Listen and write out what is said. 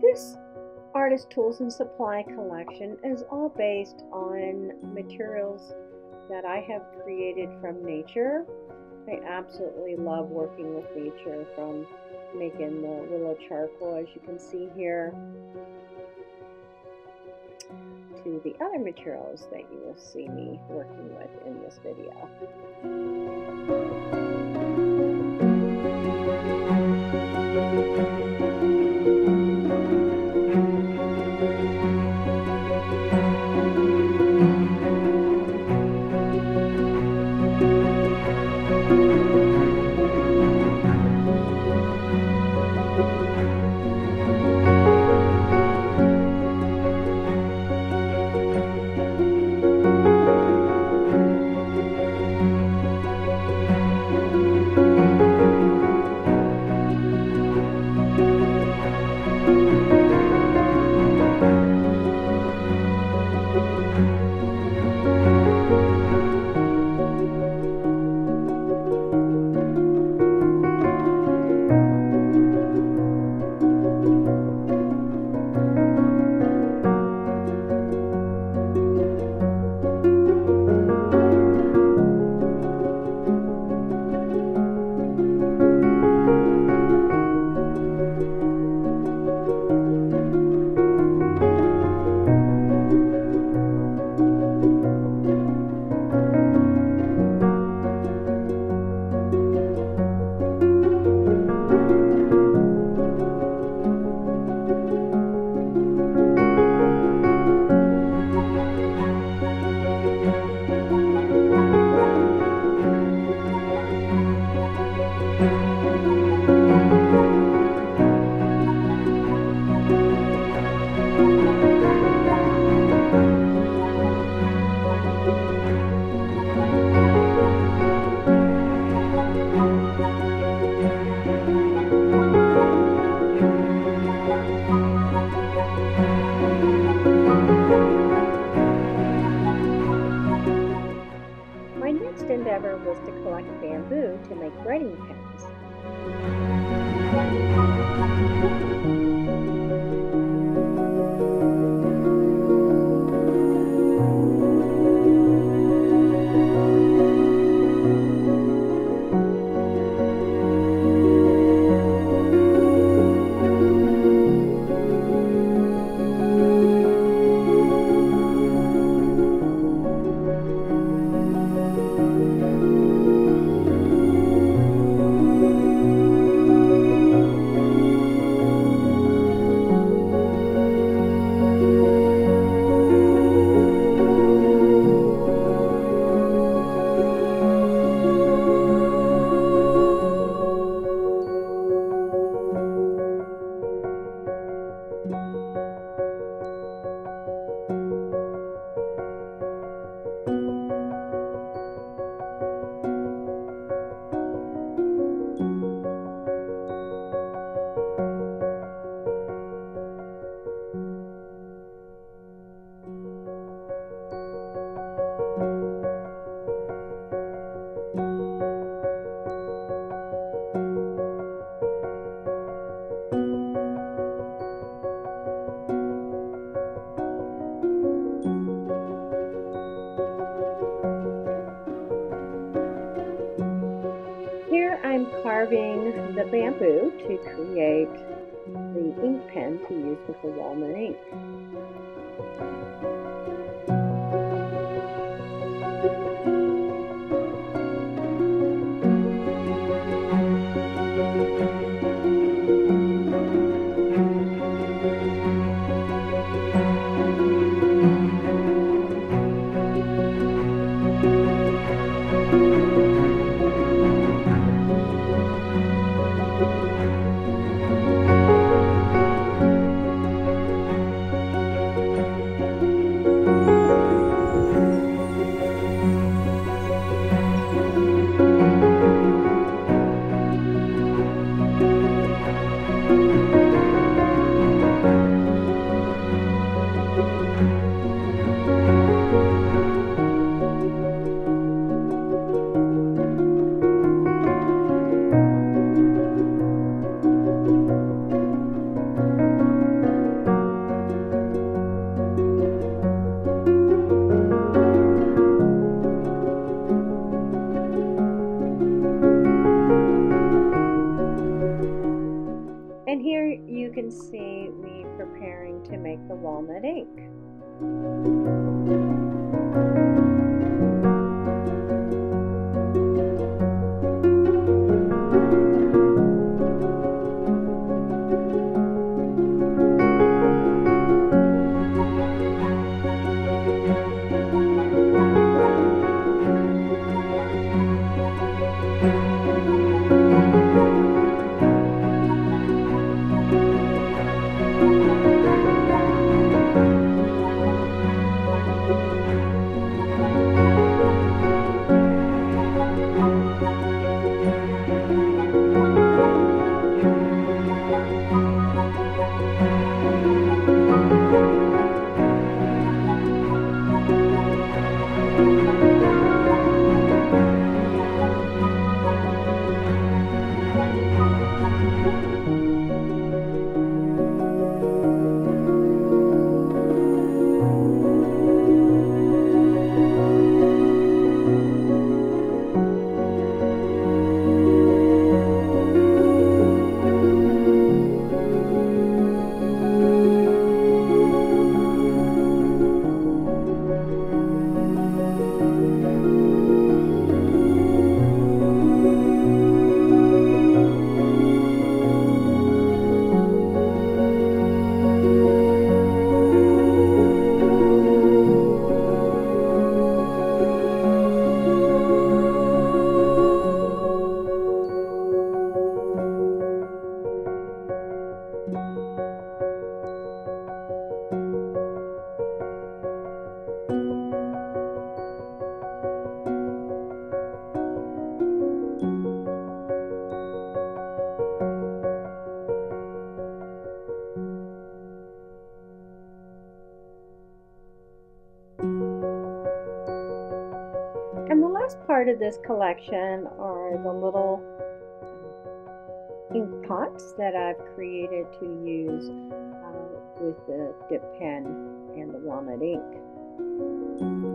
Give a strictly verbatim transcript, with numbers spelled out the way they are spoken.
This artist tools and supply collection is all based on materials that I have created from nature. I absolutely love working with nature, from making the willow charcoal, as you can see here, to the other materials that you will see me working with in this video. Endeavor was to collect bamboo to make writing pens. Carving the bamboo to create the ink pen to use with the walnut ink. walnut egg. And the last part of this collection are the little ink pots that I've created to use uh, with the dip pen and the walnut ink.